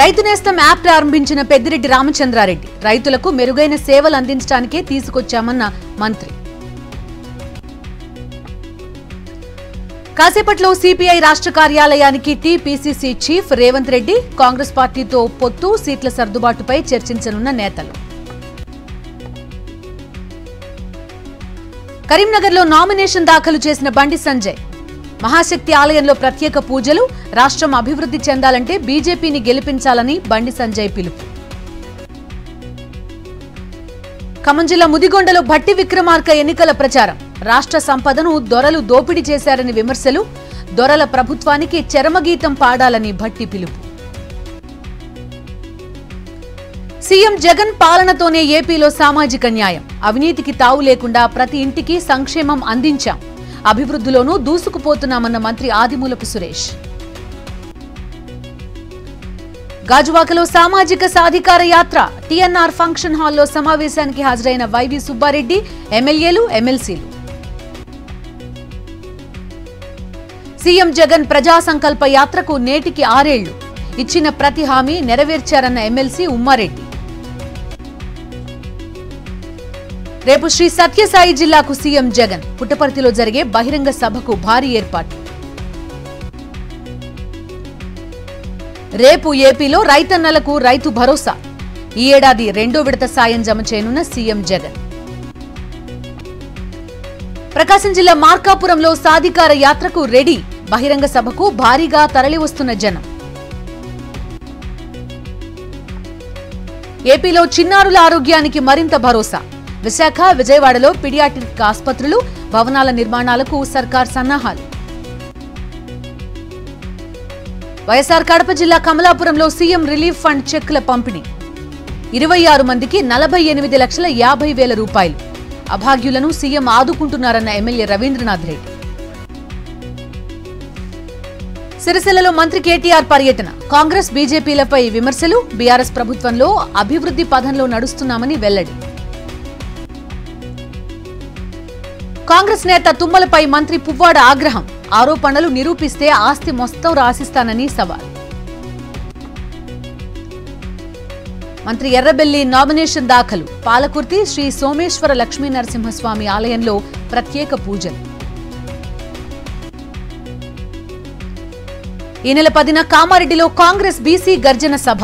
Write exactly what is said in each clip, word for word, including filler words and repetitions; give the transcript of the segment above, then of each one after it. రైతు నేస్తం యాప్ ప్రారంభించిన పెద్దిరెడ్డి రామచంద్రారెడ్డి రైతులకు మెరుగైన సేవలు అందించడానికే తీసుకొచ్చామన్న మంత్రి. కాసేపట్లో సిపిఐ రాష్ట్ర కార్యాలయానికి టీపీసీసీ చీఫ్ రేవంత్ రెడ్డి, కాంగ్రెస్ పార్టీతో పొత్తు, సీట్ల సర్దుబాటుపై చర్చించనున్న నేతలు. కరీంనగర్లో నామినేషన్ దాఖలు చేసిన బండి సంజయ్, మహాశక్తి ఆలయంలో ప్రత్యేక పూజలు, రాష్ట్రం అభివృద్ధి చెందాలంటే బీజేపీని గెలిపించాలని బండి సంజయ్ పిలుపు. ఖమ్మం జిల్లా ముదిగొండలో భట్టి విక్రమార్క ఎన్నికల ప్రచారం, రాష్ట్ర సంపదను దొరలు దోపిడీ చేశారని విమర్శలు, దొరల ప్రభుత్వానికి చరమగీతం పాడాలని భట్టి పిలుపు. సీఎం జగన్ పాలనతోనే ఏపీలో సామాజిక న్యాయం, అవినీతికి తావు లేకుండా ప్రతి ఇంటికి సంక్షేమం అందించాం, అభివృద్ధిలోనూ దూసుకుపోతున్నామన్న మంత్రి ఆదిమూలపు సురేష్. గాజువాకలో సామాజిక సాధికార యాత్ర, టీఎన్ఆర్ ఫంక్షన్ హాల్లో సమావేశానికి హాజరైన వైవి సుబ్బారెడ్డి, ఎమ్మెల్యేలు, ఎమ్మెల్సీలు. సీఎం జగన్ ప్రజా సంకల్ప యాత్రకు నేటికి ఆరేళ్లు, ఇచ్చిన ప్రతి హామీ నెరవేర్చారన్న ఎమ్మెల్సీ ఉమ్మారెడ్డి. రేపు శ్రీ సత్యసాయి జిల్లాకు సీఎం జగన్, పుట్టపర్తిలో జరిగే బహిరంగ సభకు భారీ ఏర్పాటు. రేపు ఏపీలో రైతన్నలకు రైతు భరోసా, ఈ ఏడాది రెండో విడత సాయం జమ చేయనున్న సీఎం జగన్. ప్రకాశం జిల్లా మార్కాపురంలో సాధికార యాత్రకు రెడీ, బహిరంగ సభకు భారీగా తరలివస్తున్న జనం. ఏపీలో చిన్నారుల ఆరోగ్యానికి మరింత భరోసా, విశాఖ, విజయవాడలో పీడియాట్రిక్ ఆసుపత్రులు, భవనాల నిర్మాణాలకు సర్కార్ సన్నాహాలు. వైఎస్ఆర్ కడప జిల్లా కమలాపురంలో సీఎం రిలీఫ్ ఫండ్ చెక్ల పంపిణీ, ఇరవై ఆరు మందికి నలభై ఎనిమిది లక్షల యాభై వేల రూపాయలు, అభాగ్యులను సీఎం ఆదుకుంటున్నారన్న ఎమ్మెల్యే రవీంద్రనాథ్ రెడ్డి. సిరిసిల్లలో మంత్రి కేటీఆర్ పర్యటన, కాంగ్రెస్ బీజేపీలపై విమర్శలు, బీఆర్ఎస్ ప్రభుత్వంలో అభివృద్ధి పథంలో నడుస్తున్నామని వెల్లడి. కాంగ్రెస్ నేత తుమ్మలపై మంత్రి పువ్వాడ ఆగ్రహం, ఆరోపణలు నిరూపిస్తే ఆస్తి మొత్తం రాసిస్తానని సవాల్. మంత్రి ఎర్రబెల్లి నామినేషన్ దాఖలు, పాలకుర్తి శ్రీ సోమేశ్వర లక్ష్మీ నరసింహస్వామి ఆలయంలో ప్రత్యేక పూజలు. ఈ నెల పదిన కామారెడ్డిలో కాంగ్రెస్ బీసీ గర్జన సభ,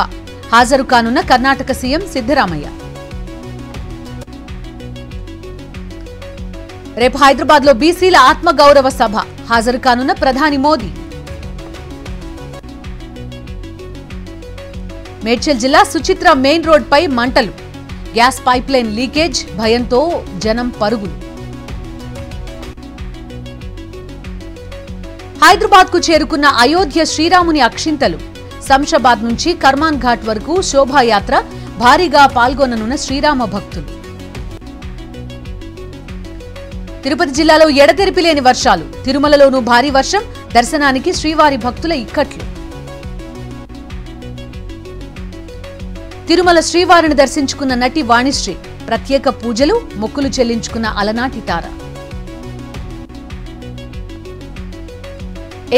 హాజరు కానున్న కర్ణాటక సీఎం సిద్దరామయ్య. రేపు హైదరాబాద్లో బీసీల ఆత్మగౌరవ సభ, హాజరు కానున్న ప్రధాని మోదీ. మేడ్చల్ జిల్లా సుచిత్ర మెయిన్ రోడ్పై మంటలు, గ్యాస్ పైప్లైన్ లీకేజ్ భయంతో జనం పరుగులు. హైదరాబాద్కు చేరుకున్న అయోధ్య శ్రీరాముని అక్షింతలు, శంషాబాద్ నుంచి కర్మాన్ ఘాట్ వరకు శోభాయాత్ర, భారీగా పాల్గొననున్న శ్రీరామ భక్తులు. తిరుపతి జిల్లాలో ఎడతెరిపి లేని వర్షాలు, తిరుమలలోనూ భారీ వర్షం, దర్శనానికి శ్రీవారి భక్తుల ఇక్కట్లు. తిరుమల శ్రీవారిని దర్శించుకున్న నటి వాణిశ్రీ, ప్రత్యేక పూజలు, మొక్కులు చెల్లించుకున్న అలనాటి తార.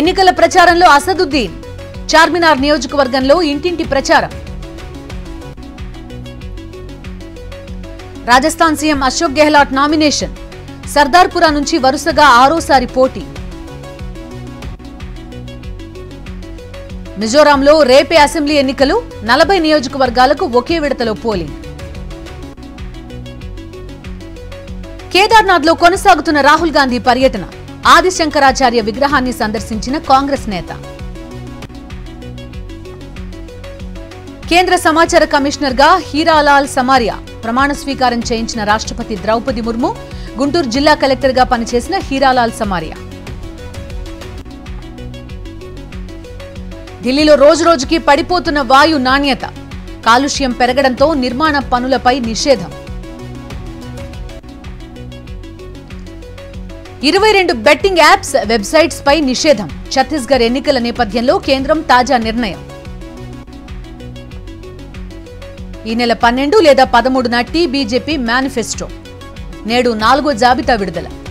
ఎన్నికల ప్రచారంలో అసదుద్దీన్, చార్మినార్ నియోజకవర్గంలో ఇంటింటి ప్రచారం. రాజస్థాన్ సీఎం అశోక్ గెహ్లాట్ నామినేషన్, సర్దార్పురా నుంచి వరుసగా ఆరోసారి పోటీ. మిజోరాంలో రేపే అసెంబ్లీ ఎన్నికలు, నలభై నియోజకవర్గాలకు ఒకే విడతలో పోలింగ్. కేదార్నాథ్లో కొనసాగుతున్న రాహుల్ గాంధీ పర్యటన, ఆదిశంకరాచార్య విగ్రహాన్ని సందర్శించిన కాంగ్రెస్ నేత. కేంద్ర సమాచార కమిషనర్గా హీరాలాల్ సమారియా ప్రమాణ స్వీకారం చేయించిన రాష్ట్రపతి ద్రౌపది ముర్ము, గుంటూరు జిల్లా కలెక్టర్గా పనిచేసిన హీరాలాల్ సమారియా. ఢిల్లీలో రోజురోజుకి పడిపోతున్న వాయు నాణ్యత, కాలుష్యం పెరగడంతో నిర్మాణ పనులపై నిషేధం. ఇరవై రెండు బెట్టింగ్ యాప్స్, వెబ్సైట్స్ పై నిషేధం, ఛత్తీస్గఢ్ ఎన్నికల నేపథ్యంలో కేంద్రం తాజా నిర్ణయం. ఈ నెల పన్నెండు లేదా పదమూడున టీ బీజేపీ మేనిఫెస్టో, నేడు నాలుగో జాబితా విడుదల.